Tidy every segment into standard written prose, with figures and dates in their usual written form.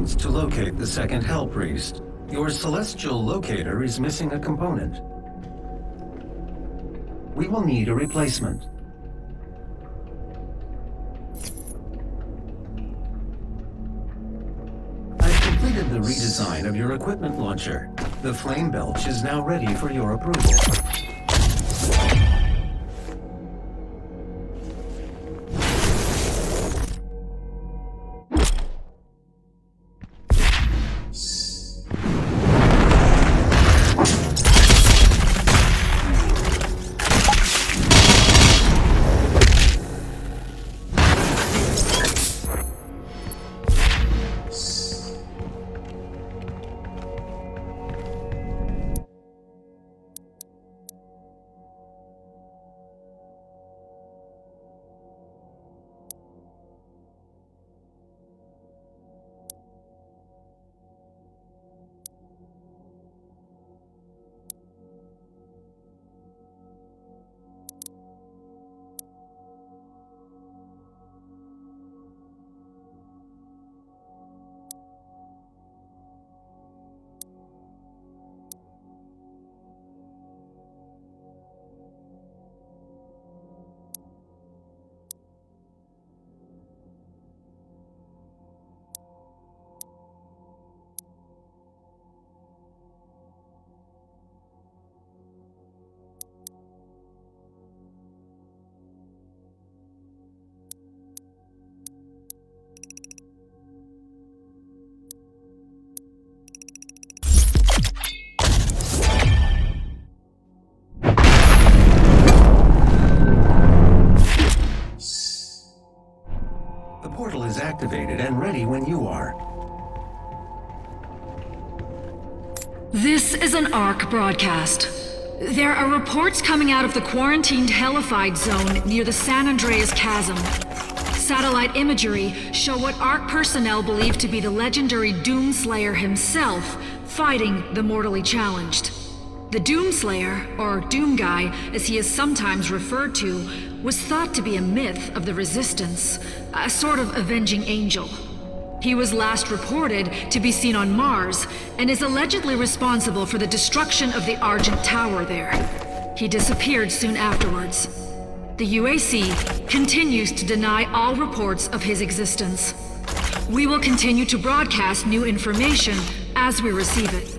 remains to locate the second Hell Priest. Your celestial locator is missing a component. We will need a replacement. I've completed the redesign of your equipment launcher. The flame belch is now ready for your approval. Activated and ready when you are. This is an ARC broadcast. There are reports coming out of the quarantined hellified zone near the San Andreas Chasm. Satellite imagery show what ARC personnel believe to be the legendary Doomslayer himself fighting the mortally challenged. The Doomslayer, or Doom Guy, as he is sometimes referred to, was thought to be a myth of the Resistance, a sort of avenging angel. He was last reported to be seen on Mars, and is allegedly responsible for the destruction of the Argent Tower there. He disappeared soon afterwards. The UAC continues to deny all reports of his existence. We will continue to broadcast new information as we receive it.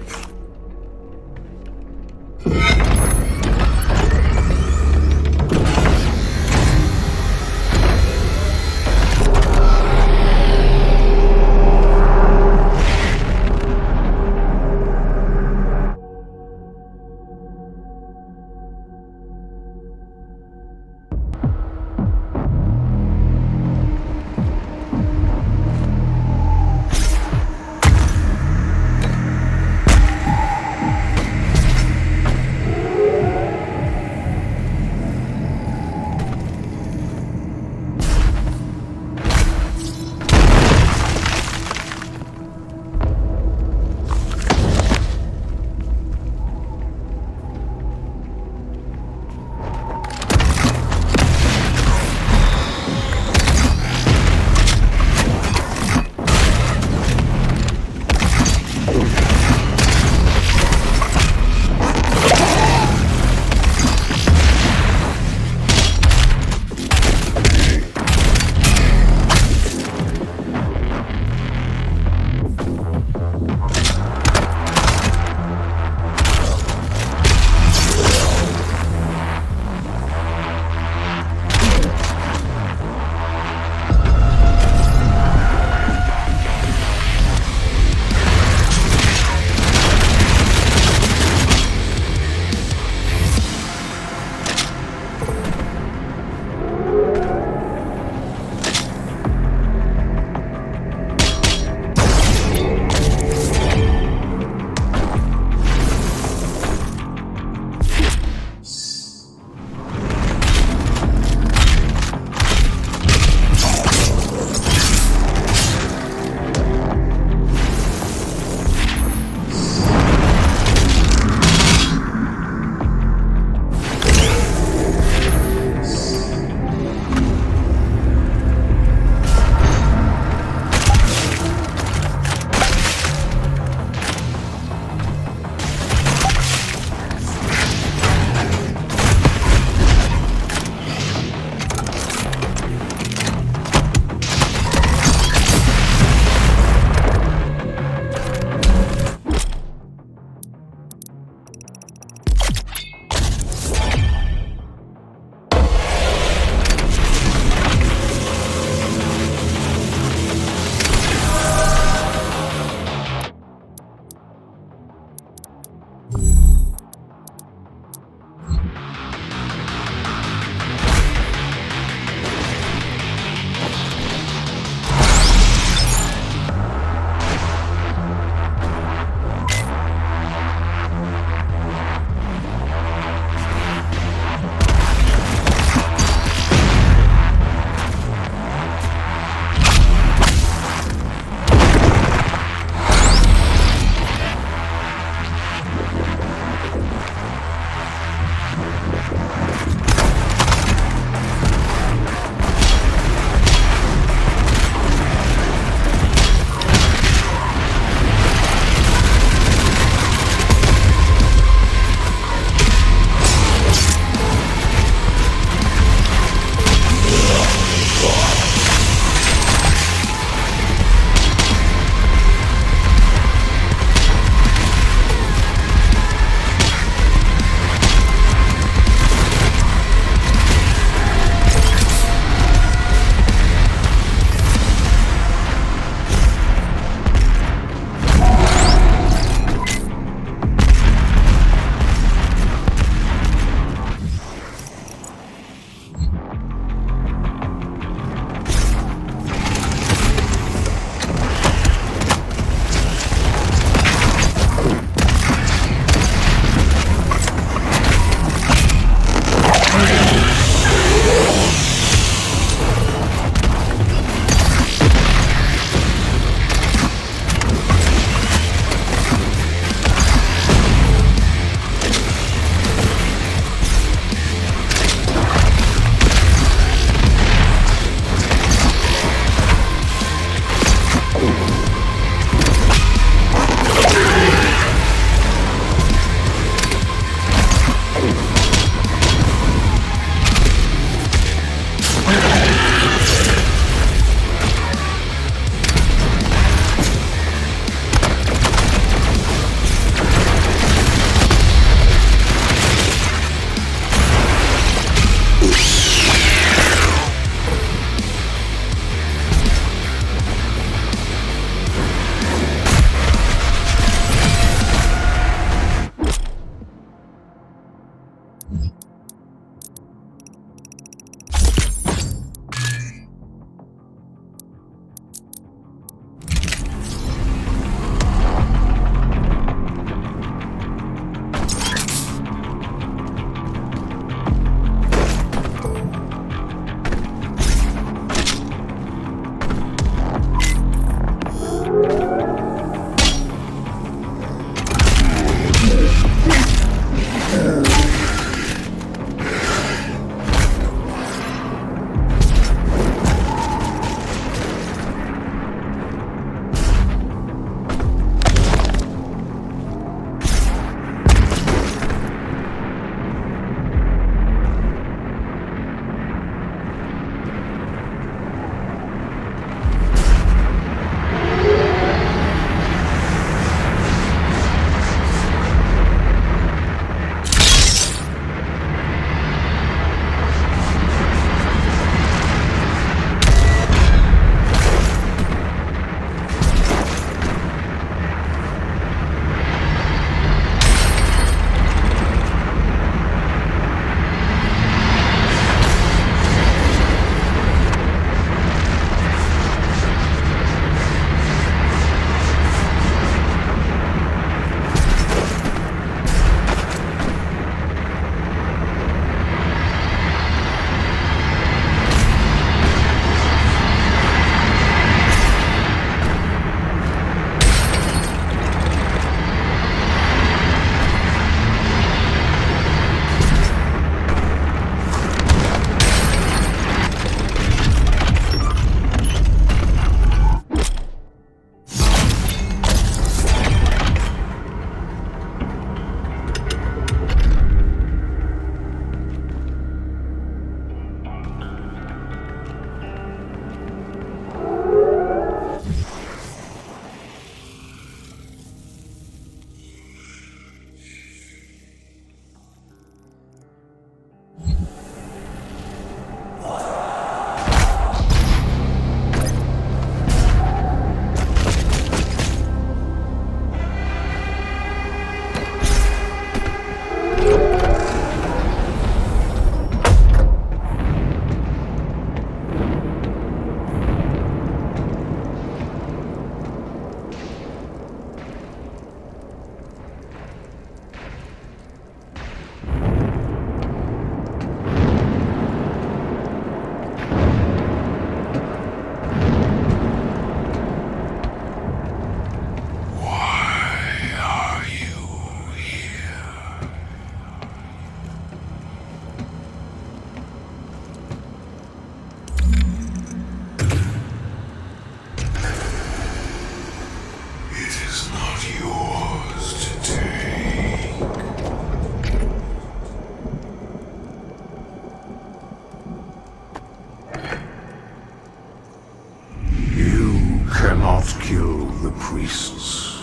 cannot kill the priests.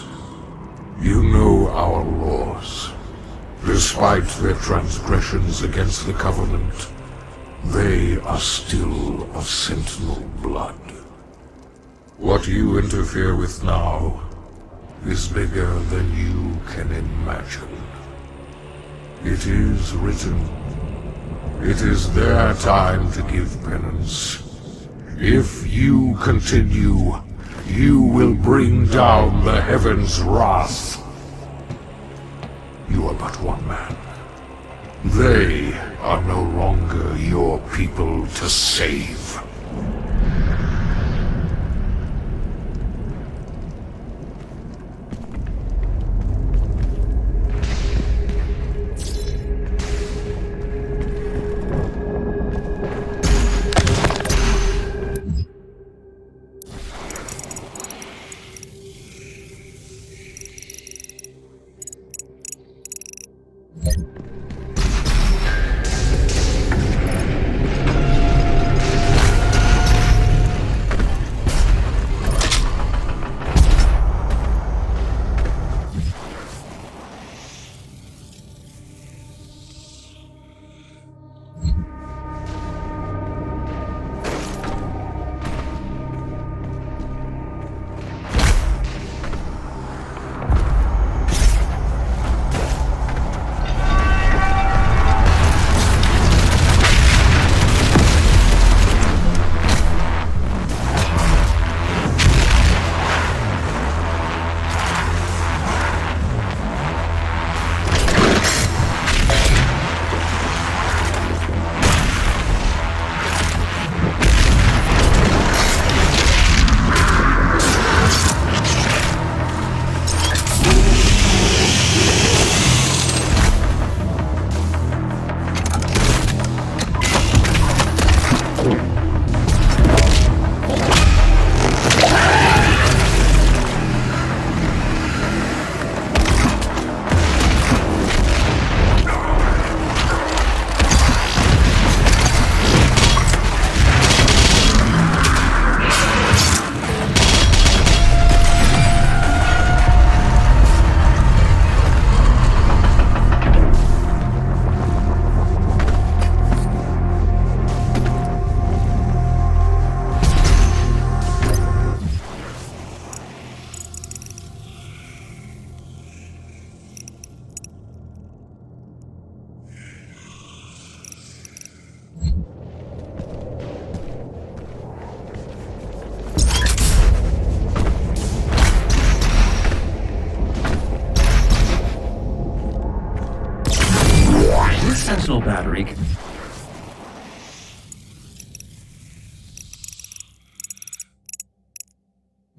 You know our laws. Despite their transgressions against the Covenant, they are still of Sentinel blood. What you interfere with now is bigger than you can imagine. It is written. It is their time to give penance. If you continue, you will bring down the heavens' wrath. You are but one man. They are no longer your people to save.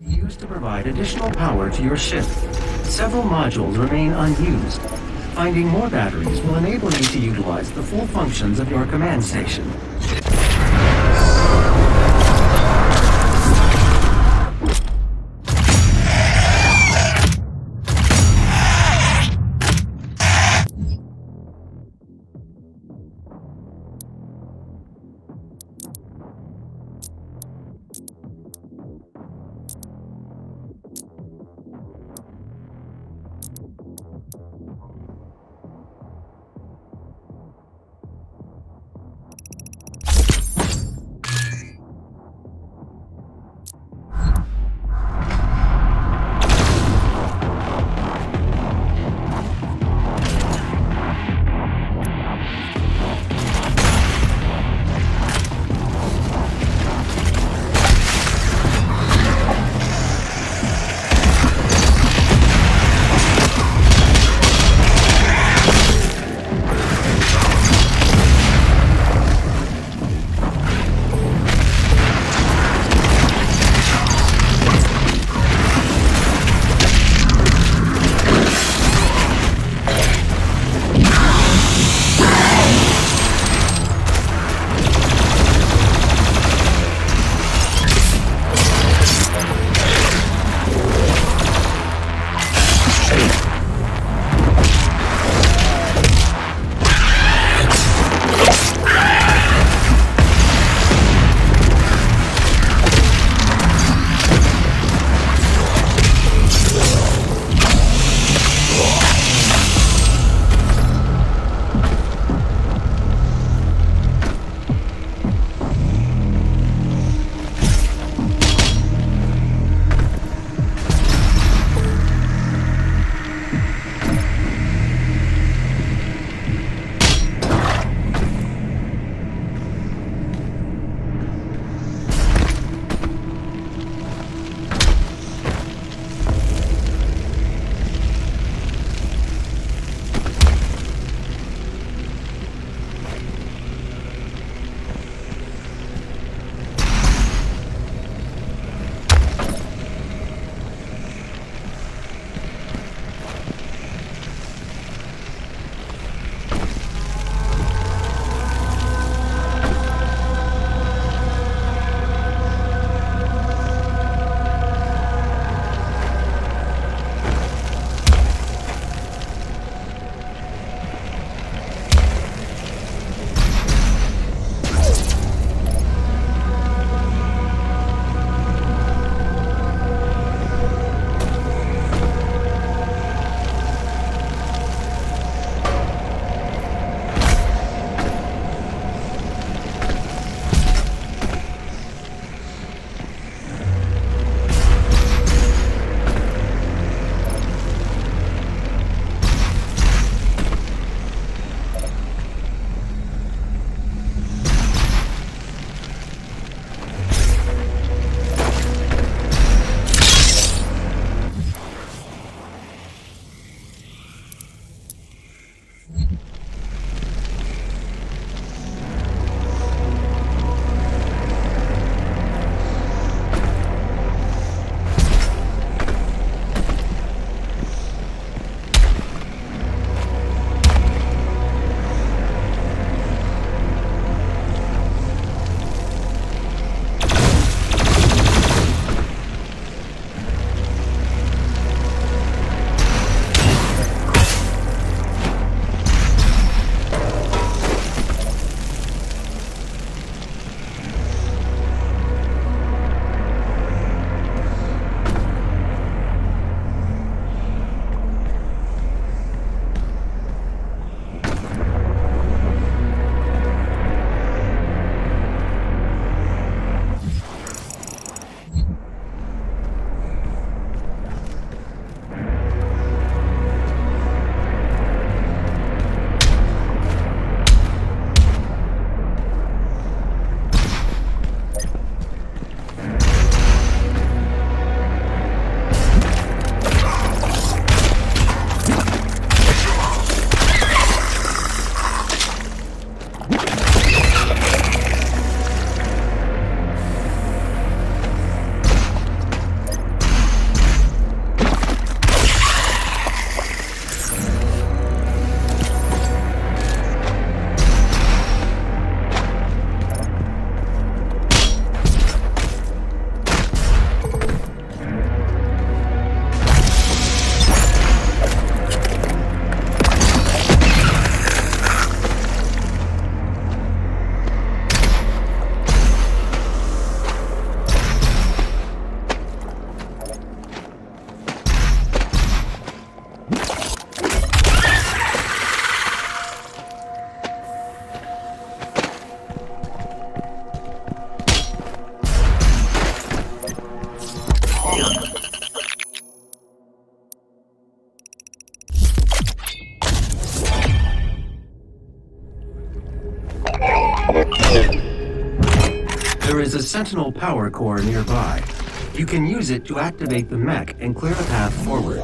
Used to provide additional power to your ship. Several modules remain unused. Finding more batteries will enable you to utilize the full functions of your command station. is a Sentinel Power Core nearby. You can use it to activate the mech and clear the path forward.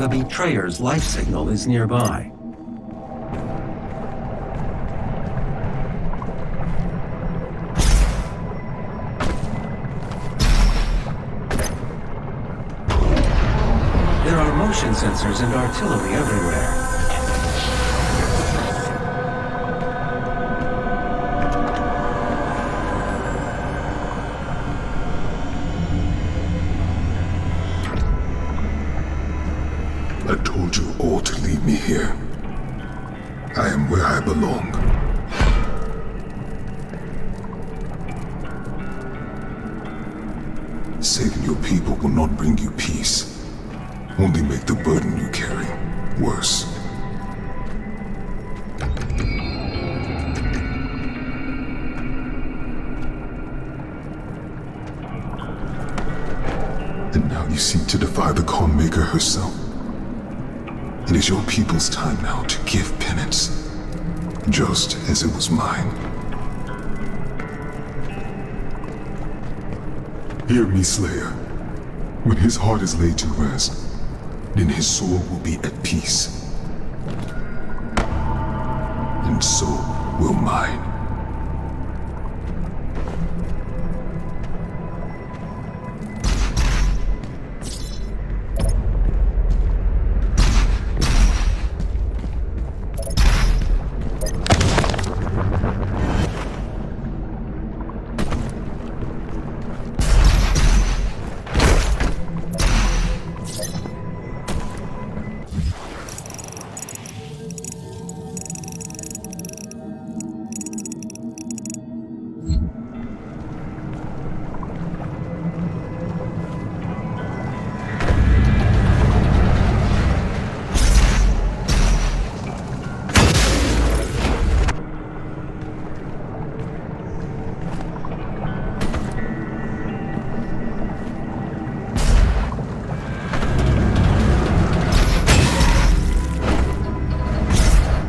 The Betrayer's life signal is nearby. There are motion sensors and artillery everywhere. You ought to leave me here. I am where I belong. Saving your people will not bring you peace. Only make the burden you carry worse. And now you seem to defy the Conmaker herself. It is your people's time now to give penance, just as it was mine. Hear me, Slayer. When his heart is laid to rest, then his soul will be at peace. And so will mine.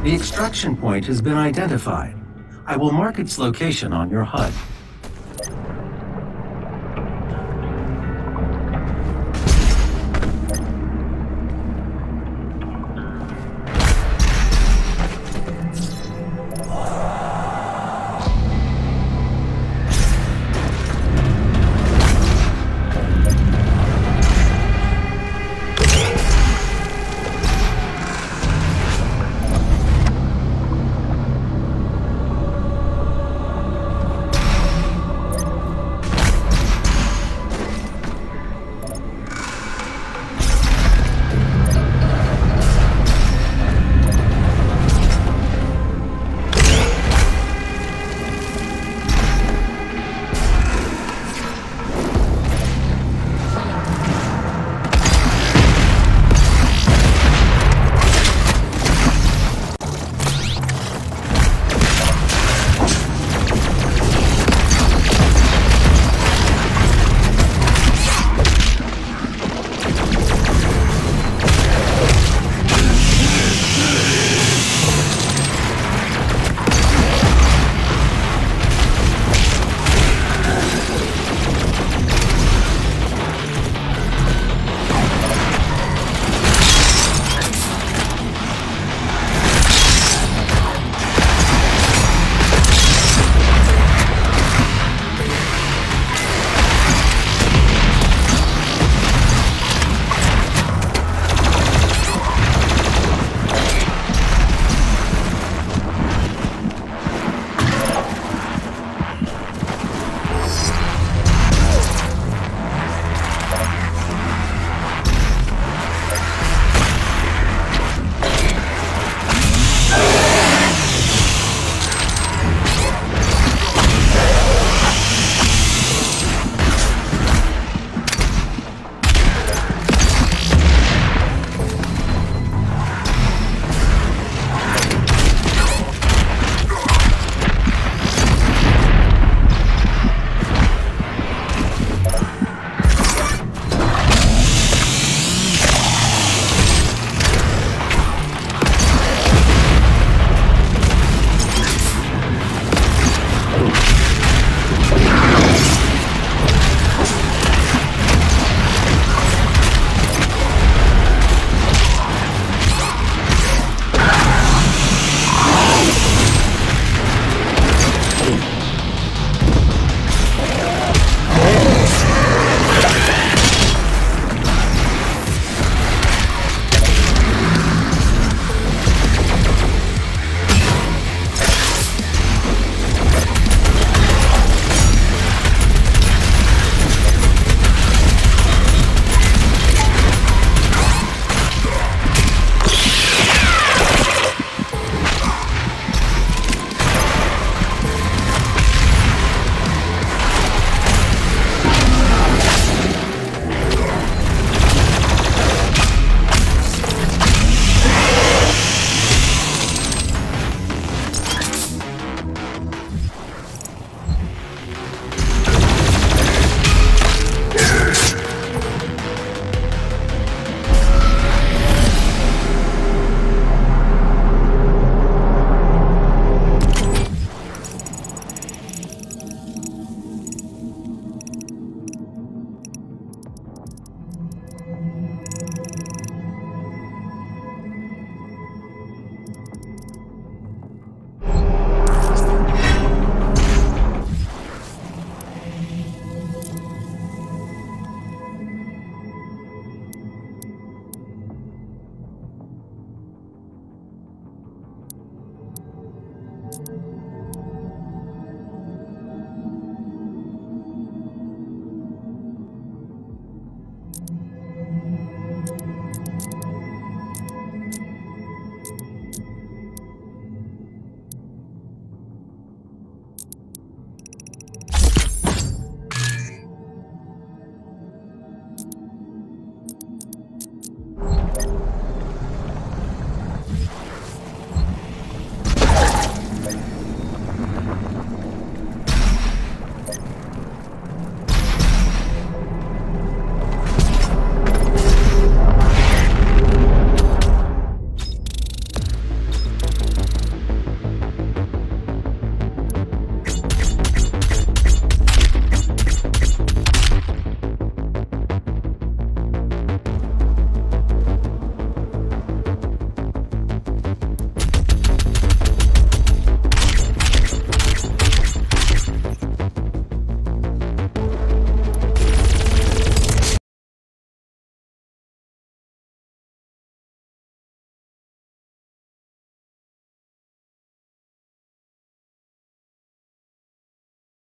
The extraction point has been identified. I will mark its location on your HUD.